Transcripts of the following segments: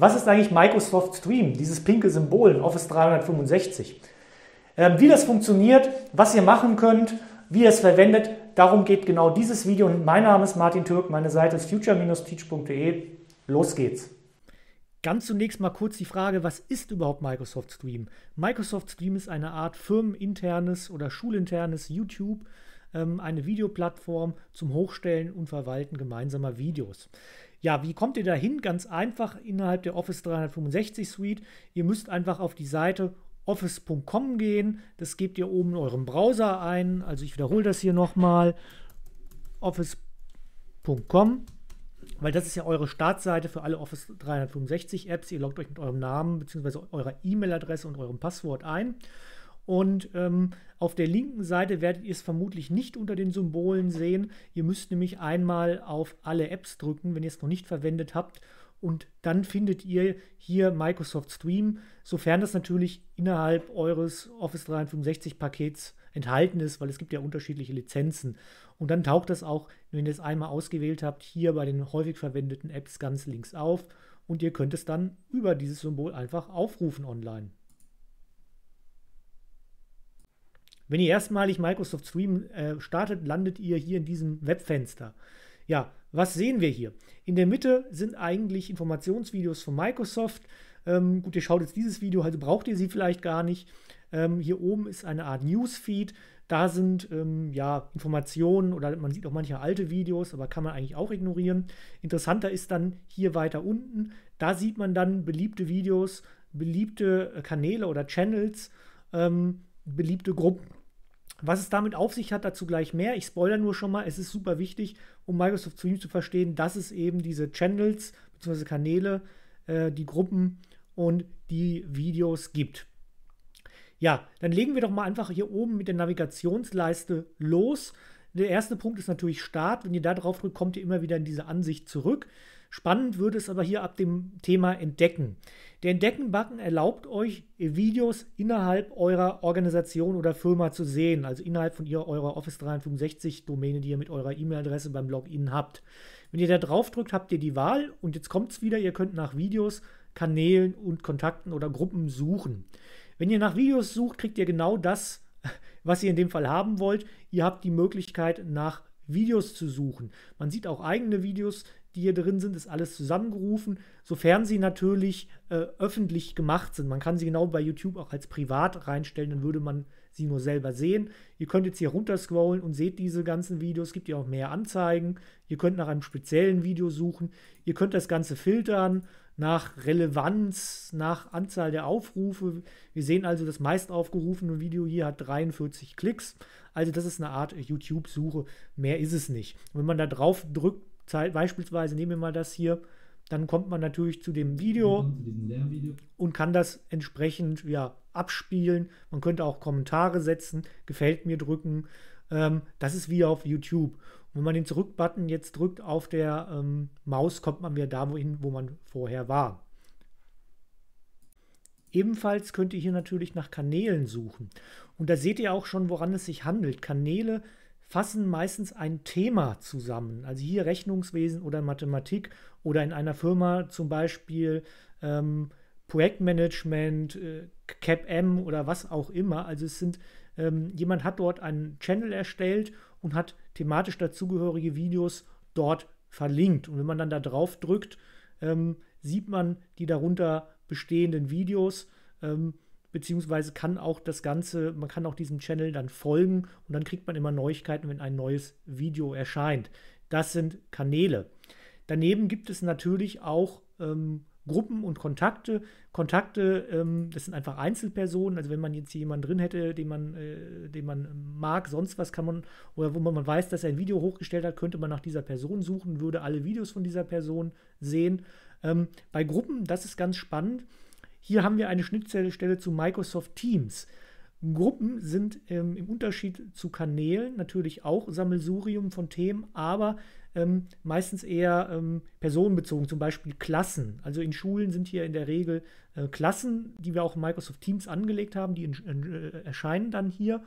Was ist eigentlich Microsoft Stream, dieses pinke Symbol in Office 365? Wie das funktioniert, was ihr machen könnt, wie ihr es verwendet, darum geht genau dieses Video. Und mein Name ist Martin Türk, meine Seite ist future-teach.de. Los geht's! Ganz zunächst mal kurz die Frage, was ist überhaupt Microsoft Stream? Microsoft Stream ist eine Art firmeninternes oder schulinternes YouTube, eine Videoplattform zum Hochstellen und Verwalten gemeinsamer Videos. Ja, wie kommt ihr dahin? Ganz einfach innerhalb der Office 365 Suite. Ihr müsst einfach auf die Seite office.com gehen. Das gebt ihr oben in eurem Browser ein. Also ich wiederhole das hier nochmal. Office.com, weil das ist ja eure Startseite für alle Office 365 Apps. Ihr loggt euch mit eurem Namen bzw. eurer E-Mail-Adresse und eurem Passwort ein. Und auf der linken Seite werdet ihr es vermutlich nicht unter den Symbolen sehen. Ihr müsst nämlich einmal auf alle Apps drücken, wenn ihr es noch nicht verwendet habt. Und dann findet ihr hier Microsoft Stream, sofern das natürlich innerhalb eures Office 365 Pakets enthalten ist, weil es gibt ja unterschiedliche Lizenzen. Und dann taucht das auch, wenn ihr es einmal ausgewählt habt, hier bei den häufig verwendeten Apps ganz links auf. Und ihr könnt es dann über dieses Symbol einfach aufrufen online. Wenn ihr erstmalig Microsoft Stream startet, landet ihr hier in diesem Webfenster. Ja, was sehen wir hier? In der Mitte sind eigentlich Informationsvideos von Microsoft. Gut, ihr schaut jetzt dieses Video, also braucht ihr sie vielleicht gar nicht. Hier oben ist eine Art Newsfeed. Da sind ja, Informationen oder man sieht auch manche alte Videos, aber kann man eigentlich auch ignorieren. Interessanter ist dann hier weiter unten. Da sieht man dann beliebte Videos, beliebte Kanäle oder Channels, beliebte Gruppen. Was es damit auf sich hat, dazu gleich mehr. Ich spoilere nur schon mal, es ist super wichtig, um Microsoft Stream zu verstehen, dass es eben diese Channels bzw. Kanäle, die Gruppen und die Videos gibt. Ja, dann legen wir doch mal einfach hier oben mit der Navigationsleiste los. Der erste Punkt ist natürlich Start. Wenn ihr da drauf drückt, kommt ihr immer wieder in diese Ansicht zurück. Spannend wird es aber hier ab dem Thema Entdecken. Der Entdecken-Button erlaubt euch, Videos innerhalb eurer Organisation oder Firma zu sehen, also innerhalb von eurer Office 365-Domäne, die ihr mit eurer E-Mail-Adresse beim Login habt. Wenn ihr da drauf drückt, habt ihr die Wahl und jetzt kommt es wieder, ihr könnt nach Videos, Kanälen und Kontakten oder Gruppen suchen. Wenn ihr nach Videos sucht, kriegt ihr genau das, was ihr in dem Fall haben wollt. Ihr habt die Möglichkeit, nach Videos zu suchen. Man sieht auch eigene Videos, die hier drin sind, ist alles zusammengerufen, sofern sie natürlich öffentlich gemacht sind. Man kann sie genau bei YouTube auch als privat reinstellen, dann würde man sie nur selber sehen. Ihr könnt jetzt hier runterscrollen und seht diese ganzen Videos, gibt ihr auch mehr Anzeigen. Ihr könnt nach einem speziellen Video suchen. Ihr könnt das Ganze filtern nach Relevanz, nach Anzahl der Aufrufe. Wir sehen also, das meist aufgerufene Video hier hat 43 Klicks. Also das ist eine Art YouTube-Suche, mehr ist es nicht. Und wenn man da drauf drückt, beispielsweise nehmen wir mal das hier, dann kommt man natürlich zu dem Video und kann das entsprechend ja, abspielen. Man könnte auch Kommentare setzen, gefällt mir drücken. Das ist wie auf YouTube. Und wenn man den Zurück-Button jetzt drückt auf der Maus, kommt man wieder dahin, wo man vorher war. Ebenfalls könnt ihr hier natürlich nach Kanälen suchen. Und da seht ihr auch schon, woran es sich handelt. Kanäle fassen meistens ein Thema zusammen, also hier Rechnungswesen oder Mathematik oder in einer Firma zum Beispiel Projektmanagement, CapM oder was auch immer. Also es sind, jemand hat dort einen Channel erstellt und hat thematisch dazugehörige Videos dort verlinkt. Und wenn man dann da drauf drückt, sieht man die darunter bestehenden Videos, beziehungsweise kann auch das Ganze, man kann auch diesem Channel dann folgen und dann kriegt man immer Neuigkeiten, wenn ein neues Video erscheint. Das sind Kanäle. Daneben gibt es natürlich auch Gruppen und Kontakte. Kontakte, das sind einfach Einzelpersonen, also wenn man jetzt jemanden drin hätte, den man mag, sonst was kann man, oder wo man weiß, dass er ein Video hochgestellt hat, könnte man nach dieser Person suchen, würde alle Videos von dieser Person sehen. Bei Gruppen, das ist ganz spannend. Hier haben wir eine Schnittstelle zu Microsoft Teams. Gruppen sind im Unterschied zu Kanälen natürlich auch Sammelsurium von Themen, aber meistens eher personenbezogen, zum Beispiel Klassen. Also in Schulen sind hier in der Regel Klassen, die wir auch in Microsoft Teams angelegt haben, die erscheinen dann hier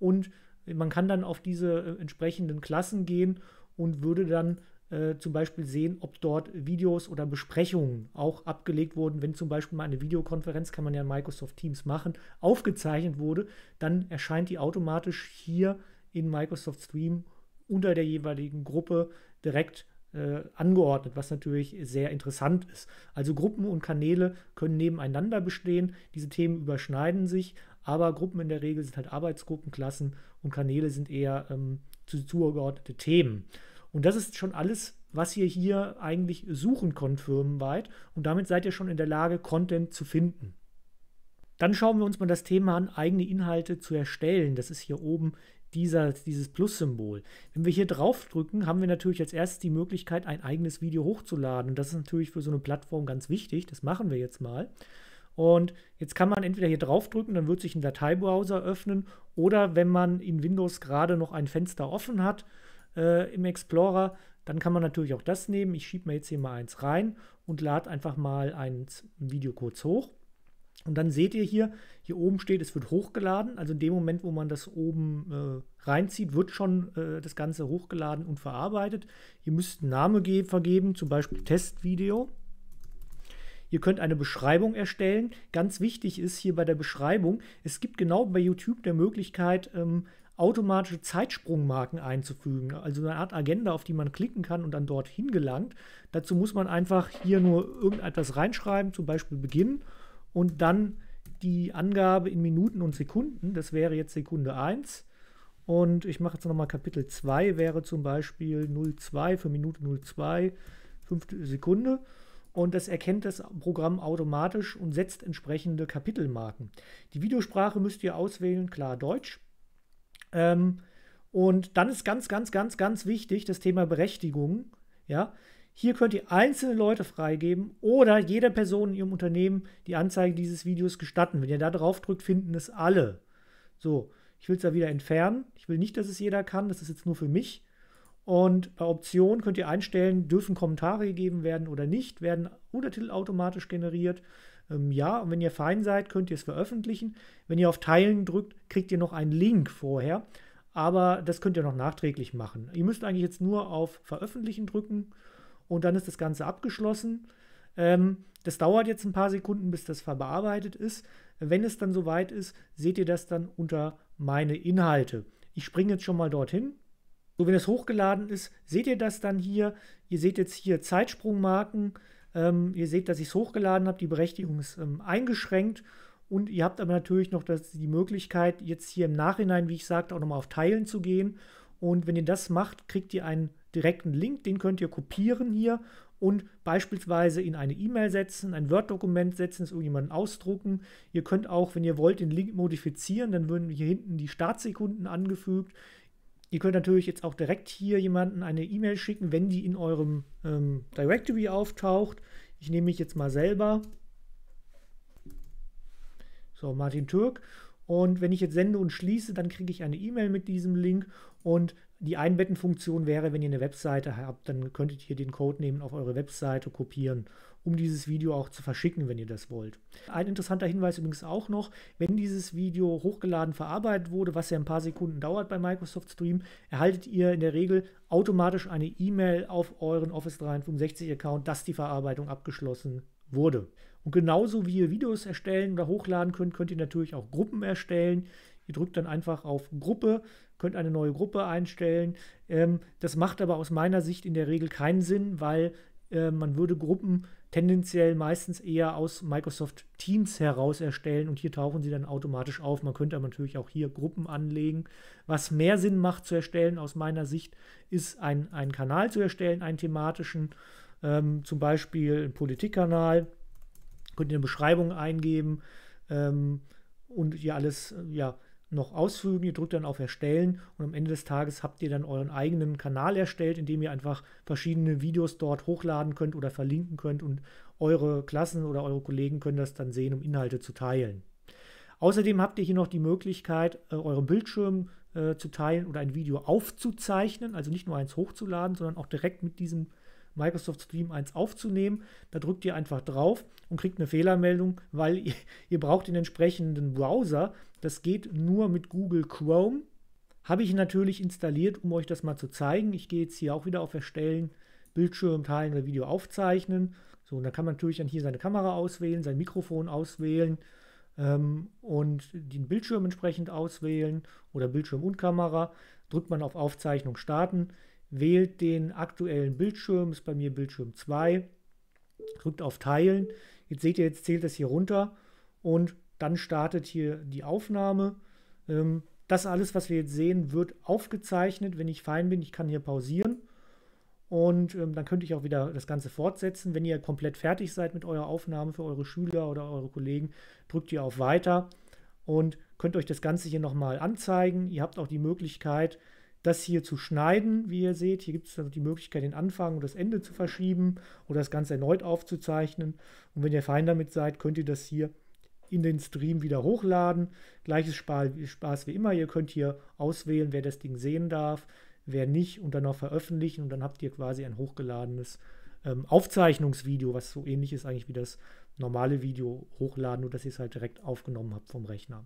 und man kann dann auf diese entsprechenden Klassen gehen und würde dann zum Beispiel sehen, ob dort Videos oder Besprechungen auch abgelegt wurden. Wenn zum Beispiel mal eine Videokonferenz, kann man ja in Microsoft Teams machen, aufgezeichnet wurde, dann erscheint die automatisch hier in Microsoft Stream unter der jeweiligen Gruppe direkt angeordnet, was natürlich sehr interessant ist. Also Gruppen und Kanäle können nebeneinander bestehen, diese Themen überschneiden sich, aber Gruppen in der Regel sind halt Arbeitsgruppen, Klassen und Kanäle sind eher zugeordnete Themen. Und das ist schon alles, was ihr hier eigentlich suchen könnt firmenweit, und damit seid ihr schon in der Lage, Content zu finden. Dann schauen wir uns mal das Thema an, eigene Inhalte zu erstellen. Das ist hier oben dieses Plus-Symbol. Wenn wir hier drauf drücken, haben wir natürlich als erstes die Möglichkeit, ein eigenes Video hochzuladen. Und das ist natürlich für so eine Plattform ganz wichtig. Das machen wir jetzt mal. Und jetzt kann man entweder hier drauf drücken, dann wird sich ein Dateibrowser öffnen, oder wenn man in Windows gerade noch ein Fenster offen hat im Explorer, dann kann man natürlich auch das nehmen. Ich schiebe mir jetzt hier mal eins rein und lade einfach mal ein Video kurz hoch. Und dann seht ihr hier oben steht, es wird hochgeladen. Also in dem Moment, wo man das oben reinzieht, wird schon das Ganze hochgeladen und verarbeitet. Ihr müsst einen Namen vergeben, zum Beispiel Testvideo. Ihr könnt eine Beschreibung erstellen. Ganz wichtig ist hier bei der Beschreibung, es gibt genau bei YouTube der Möglichkeit, automatische Zeitsprungmarken einzufügen. Also eine Art Agenda, auf die man klicken kann und dann dorthin gelangt. Dazu muss man einfach hier nur irgendetwas reinschreiben, zum Beispiel Beginn. Und dann die Angabe in Minuten und Sekunden, das wäre jetzt Sekunde 1. Und ich mache jetzt nochmal Kapitel 2, wäre zum Beispiel 02 für Minute 02, 5. Sekunde. Und das erkennt das Programm automatisch und setzt entsprechende Kapitelmarken. Die Videosprache müsst ihr auswählen, klar Deutsch. Und dann ist ganz, ganz, ganz, ganz wichtig das Thema Berechtigung. Ja. Hier könnt ihr einzelne Leute freigeben oder jeder Person in ihrem Unternehmen die Anzeige dieses Videos gestatten. Wenn ihr da drauf drückt, finden es alle. So, ich will es da wieder entfernen. Ich will nicht, dass es jeder kann. Das ist jetzt nur für mich. Und bei Optionen könnt ihr einstellen, dürfen Kommentare gegeben werden oder nicht, werden Untertitel automatisch generiert. Ja, und wenn ihr fein seid, könnt ihr es veröffentlichen. Wenn ihr auf Teilen drückt, kriegt ihr noch einen Link vorher. Aber das könnt ihr noch nachträglich machen. Ihr müsst eigentlich jetzt nur auf Veröffentlichen drücken. Und dann ist das Ganze abgeschlossen. Das dauert jetzt ein paar Sekunden, bis das verarbeitet ist. Wenn es dann soweit ist, seht ihr das dann unter meine Inhalte. Ich springe jetzt schon mal dorthin. So, wenn es hochgeladen ist, seht ihr das dann hier. Ihr seht jetzt hier Zeitsprungmarken. Ihr seht, dass ich es hochgeladen habe. Die Berechtigung ist eingeschränkt. Und ihr habt aber natürlich noch die Möglichkeit, jetzt hier im Nachhinein, wie ich sagte, auch nochmal auf Teilen zu gehen. Und wenn ihr das macht, kriegt ihr einen direkten Link, den könnt ihr kopieren hier und beispielsweise in eine E-Mail setzen, ein Word-Dokument setzen, es irgendjemanden ausdrucken. Ihr könnt auch, wenn ihr wollt, den Link modifizieren, dann würden hier hinten die Startsekunden angefügt. Ihr könnt natürlich jetzt auch direkt hier jemanden eine E-Mail schicken, wenn die in eurem Directory auftaucht. Ich nehme mich jetzt mal selber. So, Martin Türk. Und wenn ich jetzt sende und schließe, dann kriege ich eine E-Mail mit diesem Link. Und die Einbettenfunktion wäre, wenn ihr eine Webseite habt, dann könntet ihr den Code nehmen, auf eure Webseite kopieren, um dieses Video auch zu verschicken, wenn ihr das wollt. Ein interessanter Hinweis übrigens auch noch, wenn dieses Video hochgeladen verarbeitet wurde, was ja ein paar Sekunden dauert bei Microsoft Stream, erhaltet ihr in der Regel automatisch eine E-Mail auf euren Office 365 Account, dass die Verarbeitung abgeschlossen wurde. Und genauso wie ihr Videos erstellen oder hochladen könnt, könnt ihr natürlich auch Gruppen erstellen. Ihr drückt dann einfach auf Gruppe, könnt eine neue Gruppe einstellen. Das macht aber aus meiner Sicht in der Regel keinen Sinn, weil man würde Gruppen tendenziell meistens eher aus Microsoft Teams heraus erstellen und hier tauchen sie dann automatisch auf. Man könnte aber natürlich auch hier Gruppen anlegen. Was mehr Sinn macht zu erstellen aus meiner Sicht, ist einen Kanal zu erstellen, einen thematischen, zum Beispiel einen Politikkanal. Könnt ihr eine Beschreibung eingeben und ihr alles noch ausfügen. Ihr drückt dann auf Erstellen und am Ende des Tages habt ihr dann euren eigenen Kanal erstellt, indem ihr einfach verschiedene Videos dort hochladen könnt oder verlinken könnt und eure Klassen oder eure Kollegen können das dann sehen, um Inhalte zu teilen. Außerdem habt ihr hier noch die Möglichkeit, eure Bildschirme zu teilen oder ein Video aufzuzeichnen, also nicht nur eins hochzuladen, sondern auch direkt mit diesem Microsoft Stream 1 aufzunehmen. Da drückt ihr einfach drauf und kriegt eine Fehlermeldung, weil ihr braucht den entsprechenden Browser. Das geht nur mit Google Chrome. Habe ich natürlich installiert, um euch das mal zu zeigen. Ich gehe jetzt hier auch wieder auf Erstellen, Bildschirm teilen oder Video aufzeichnen. So, und da kann man natürlich dann hier seine Kamera auswählen, sein Mikrofon auswählen und den Bildschirm entsprechend auswählen oder Bildschirm und Kamera. Drückt man auf Aufzeichnung starten, wählt den aktuellen Bildschirm, ist bei mir Bildschirm 2, drückt auf Teilen. Jetzt seht ihr, jetzt zählt das hier runter und dann startet hier die Aufnahme. Das alles, was wir jetzt sehen, wird aufgezeichnet. Wenn ich fein bin, ich kann hier pausieren und dann könnte ich auch wieder das Ganze fortsetzen. Wenn ihr komplett fertig seid mit eurer Aufnahme für eure Schüler oder eure Kollegen, drückt ihr auf Weiter und könnt euch das Ganze hier nochmal anzeigen. Ihr habt auch die Möglichkeit, das hier zu schneiden, wie ihr seht. Hier gibt es also die Möglichkeit, den Anfang und das Ende zu verschieben oder das Ganze erneut aufzuzeichnen. Und wenn ihr fein damit seid, könnt ihr das hier in den Stream wieder hochladen. Gleiches Spaß wie immer. Ihr könnt hier auswählen, wer das Ding sehen darf, wer nicht und dann noch veröffentlichen. Und dann habt ihr quasi ein hochgeladenes Aufzeichnungsvideo, was so ähnlich ist eigentlich wie das normale Video hochladen, nur dass ihr es halt direkt aufgenommen habt vom Rechner.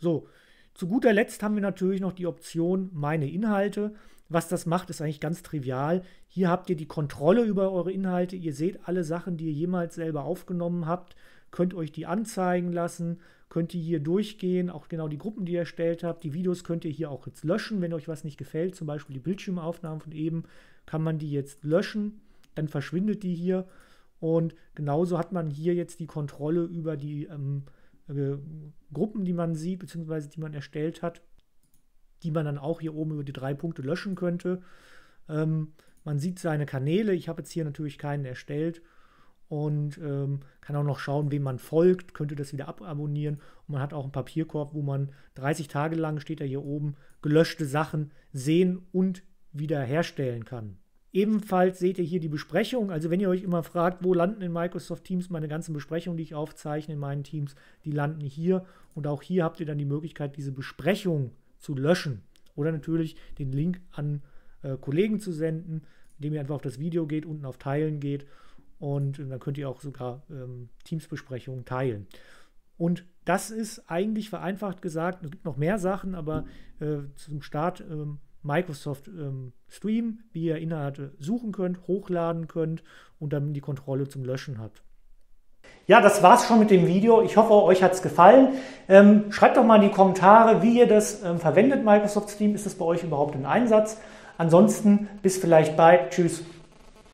So, zu guter Letzt haben wir natürlich noch die Option Meine Inhalte. Was das macht, ist eigentlich ganz trivial. Hier habt ihr die Kontrolle über eure Inhalte. Ihr seht alle Sachen, die ihr jemals selber aufgenommen habt. Könnt euch die anzeigen lassen, könnt ihr hier durchgehen, auch genau die Gruppen, die ihr erstellt habt. Die Videos könnt ihr hier auch jetzt löschen, wenn euch was nicht gefällt. Zum Beispiel die Bildschirmaufnahmen von eben, kann man die jetzt löschen, dann verschwindet die hier. Und genauso hat man hier jetzt die Kontrolle über die Gruppen, die man sieht, beziehungsweise die man erstellt hat, die man dann auch hier oben über die 3 Punkte löschen könnte. Man sieht seine Kanäle, ich habe jetzt hier natürlich keinen erstellt. Und kann auch noch schauen, wem man folgt, könnte das wieder ababonnieren. Und man hat auch einen Papierkorb, wo man 30 Tage lang, steht er hier oben, gelöschte Sachen sehen und wiederherstellen kann. Ebenfalls seht ihr hier die Besprechung. Also wenn ihr euch immer fragt, wo landen in Microsoft Teams meine ganzen Besprechungen, die ich aufzeichne in meinen Teams, die landen hier. Und auch hier habt ihr dann die Möglichkeit, diese Besprechung zu löschen. Oder natürlich den Link an Kollegen zu senden, indem ihr einfach auf das Video geht, unten auf Teilen geht. Und dann könnt ihr auch sogar Teams-Besprechungen teilen. Und das ist eigentlich vereinfacht gesagt, es gibt noch mehr Sachen, aber zum Start Microsoft Stream, wie ihr Inhalte suchen könnt, hochladen könnt und dann die Kontrolle zum Löschen habt. Ja, das war's schon mit dem Video. Ich hoffe, euch hat's gefallen. Schreibt doch mal in die Kommentare, wie ihr das verwendet, Microsoft Stream. Ist das bei euch überhaupt im Einsatz? Ansonsten bis vielleicht bald. Tschüss.